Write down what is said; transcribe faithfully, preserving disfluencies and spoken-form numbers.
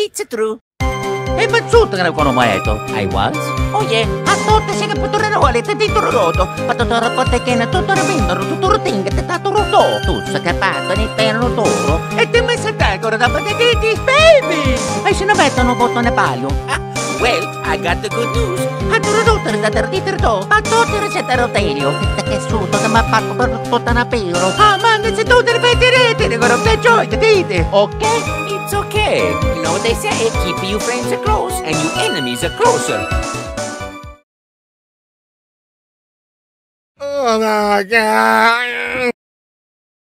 It's true. E mazzuto che ne conosco maeto. I was? Oh yeah, a tutte si che potrei ruole, te ti torroto. A tutto rapporto che ne tutto revendoro, tutto roting, te tato roto. Tu sei capato di perno toro. E te mai saltai ancora da patatiti, baby! E se ne mettono bottone palio. Ah, well, I got the good news. A tutto rotter da terditer do, a tutto recetta rotelio. Te che suto che mi ha fatto per bottana piro. Ah, manda se tu te ripeterete, ne guarda te gioia, te dite. Ok? It's okay. You know what they say, keep your friends close and your enemies are closer. Oh my God.